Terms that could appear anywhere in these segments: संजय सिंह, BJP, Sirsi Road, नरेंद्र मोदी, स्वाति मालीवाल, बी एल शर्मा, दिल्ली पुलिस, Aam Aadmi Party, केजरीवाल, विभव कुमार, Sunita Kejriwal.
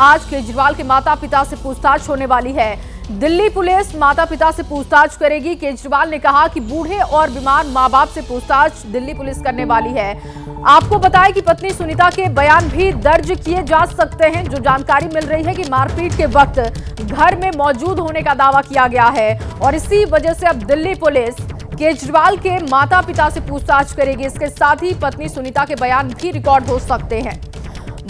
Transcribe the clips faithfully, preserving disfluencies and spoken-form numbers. आज केजरीवाल के माता पिता से पूछताछ होने वाली है। दिल्ली पुलिस माता पिता से पूछताछ करेगी। केजरीवाल ने कहा कि बूढ़े और बीमार माँ बाप से पूछताछ दिल्ली पुलिस करने वाली है। आपको बताएं कि पत्नी सुनीता के बयान भी दर्ज किए जा सकते हैं। जो जानकारी मिल रही है कि मारपीट के वक्त घर में मौजूद होने का दावा किया गया है और इसी वजह से अब दिल्ली पुलिस केजरीवाल के माता पिता से पूछताछ करेगी। इसके साथ ही पत्नी सुनीता के बयान भी रिकॉर्ड हो सकते हैं।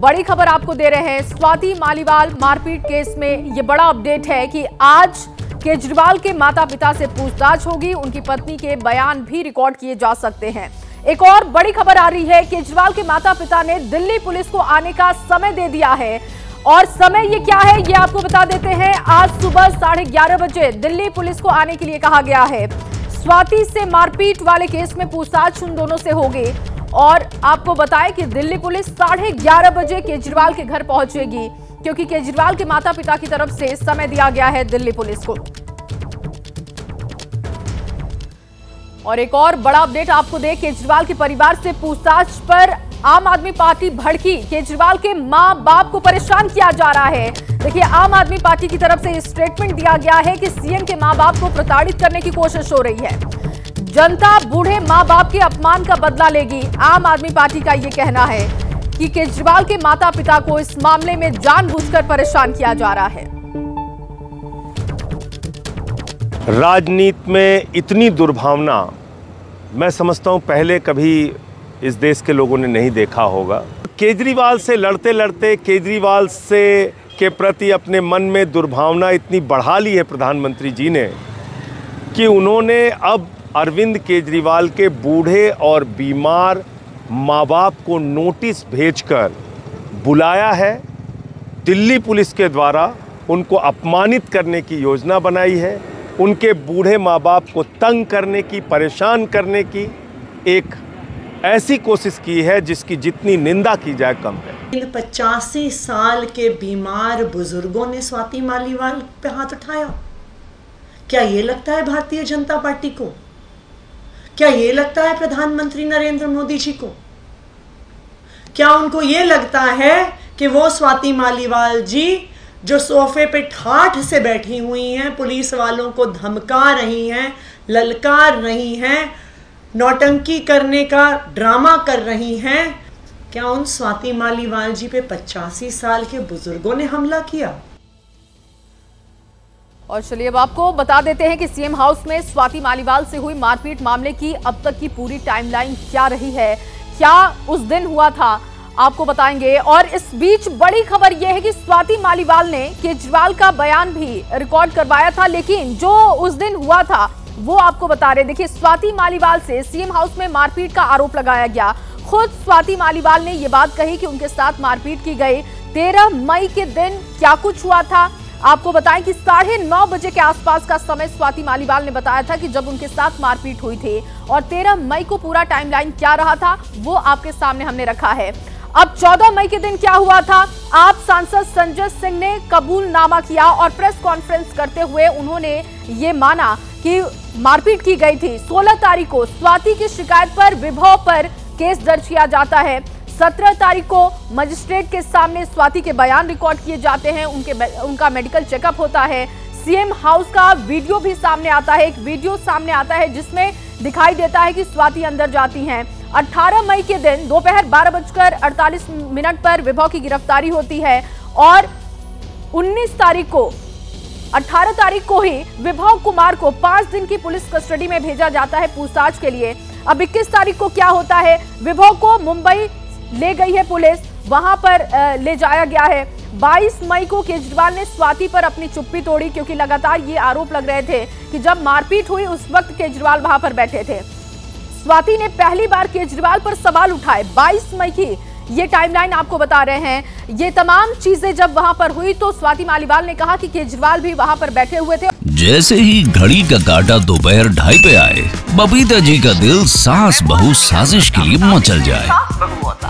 बड़ी खबर आपको दे रहे हैं, स्वाति मालीवाल मारपीट केस में ये बड़ा अपडेट है कि आज केजरीवाल के माता पिता से पूछताछ होगी। उनकी पत्नी के बयान भी रिकॉर्ड किए जा सकते हैं। एक और बड़ी खबर आ रही है, केजरीवाल के माता पिता ने दिल्ली पुलिस को आने का समय दे दिया है और समय ये क्या है ये आपको बता देते हैं। आज सुबह साढ़े ग्यारह बजे दिल्ली पुलिस को आने के लिए कहा गया है। स्वाति से मारपीट वाले केस में पूछताछ उन दोनों से होगी और आपको बताएं कि दिल्ली पुलिस साढ़े ग्यारह बजे केजरीवाल के घर पहुंचेगी क्योंकि केजरीवाल के माता पिता की तरफ से समय दिया गया है दिल्ली पुलिस को। और एक और बड़ा अपडेट आपको दे, केजरीवाल के परिवार से पूछताछ पर आम आदमी पार्टी भड़की। केजरीवाल के मां बाप को परेशान किया जा रहा है। देखिए, आम आदमी पार्टी की तरफ से स्टेटमेंट दिया गया है कि सीएम के मां बाप को प्रताड़ित करने की कोशिश हो रही है। जनता बूढ़े मां बाप के अपमान का बदला लेगी। आम आदमी पार्टी का ये कहना है कि केजरीवाल के माता पिता को इस मामले में जानबूझकर परेशान किया जा रहा है। राजनीति में इतनी दुर्भावना मैं समझता हूं पहले कभी इस देश के लोगों ने नहीं देखा होगा। केजरीवाल से लड़ते लड़ते केजरीवाल से के प्रति अपने मन में दुर्भावना इतनी बढ़ा ली है प्रधानमंत्री जी ने कि उन्होंने अब अरविंद केजरीवाल के बूढ़े और बीमार माँ बाप को नोटिस भेजकर बुलाया है। दिल्ली पुलिस के द्वारा उनको अपमानित करने की योजना बनाई है, उनके बूढ़े माँ बाप को तंग करने की, परेशान करने की एक ऐसी कोशिश की है जिसकी जितनी निंदा की जाए कम है। पचासी साल के बीमार बुजुर्गों ने स्वाति मालीवाल पे हाथ उठाया। क्या ये लगता है भारतीय जनता पार्टी को? क्या ये लगता है प्रधानमंत्री नरेंद्र मोदी जी को? क्या उनको ये लगता है कि वो स्वाति मालीवाल जी जो सोफे पे ठाठ से बैठी हुई हैं, पुलिस वालों को धमका रही हैं, ललकार रही हैं, नौटंकी करने का ड्रामा कर रही हैं, क्या उन स्वाति मालीवाल जी पे पचासी साल के बुजुर्गों ने हमला किया? और चलिए अब आपको बता देते हैं कि सीएम हाउस में स्वाति मालीवाल से हुई मारपीट मामले की अब तक की पूरी टाइमलाइन क्या रही है, क्या उस दिन हुआ था, आपको बताएंगे। और इस बीच बड़ी खबर यह है कि स्वाति मालीवाल ने केजरीवाल का बयान भी रिकॉर्ड करवाया था, लेकिन जो उस दिन हुआ था वो आपको बता रहे। देखिए, स्वाति मालीवाल से सीएम हाउस में मारपीट का आरोप लगाया गया। खुद स्वाति मालीवाल ने ये बात कही कि उनके साथ मारपीट की गई। तेरह मई के दिन क्या कुछ हुआ था आपको बताएं कि साढ़े नौ बजे के आसपास का समय स्वाति मालीवाल ने बताया था कि जब उनके साथ मारपीट हुई थी। और तेरह मई को पूरा टाइमलाइन क्या रहा था वो आपके सामने हमने रखा है। अब चौदह मई के दिन क्या हुआ था, आप सांसद संजय सिंह ने कबूलनामा किया और प्रेस कॉन्फ्रेंस करते हुए उन्होंने ये माना कि मारपीट की गई थी। सोलह तारीख को स्वाति की शिकायत पर विभव पर केस दर्ज किया जाता है। सत्रह तारीख को मजिस्ट्रेट के सामने स्वाति के बयान रिकॉर्ड किए जाते हैं, उनके उनका मेडिकल चेकअप होता है। सीएम हाउस का वीडियो भी सामने आता है, एक वीडियो सामने आता है जिसमें दिखाई देता है कि स्वाति अंदर जाती हैं। अठारह मई के दिन दोपहर बारह बजकर अड़तालीस मिनट पर विभव की गिरफ्तारी होती है और उन्नीस तारीख को अठारह तारीख को ही विभव कुमार को पांच दिन की पुलिस कस्टडी में भेजा जाता है पूछताछ के लिए। अब इक्कीस तारीख को क्या होता है, विभव को मुंबई ले गई है पुलिस, वहां पर ले जाया गया है। बाईस मई को केजरीवाल ने स्वाति पर अपनी चुप्पी तोड़ी क्योंकि लगातार ये आरोप लग रहे थे कि जब मारपीट हुई उस वक्त केजरीवाल वहां पर बैठे थे। स्वाति ने पहली बार केजरीवाल पर सवाल उठाए। बाईस मई की ये टाइमलाइन आपको बता रहे हैं। ये तमाम चीजें जब वहां पर हुई तो स्वाति मालीवाल ने कहा कि केजरीवाल भी वहां पर बैठे हुए थे। जैसे ही घड़ी का काटा दोपहर ढाई पे आए, बबीता जी का दिल सास बहू साजिश के लिए मचल जाए।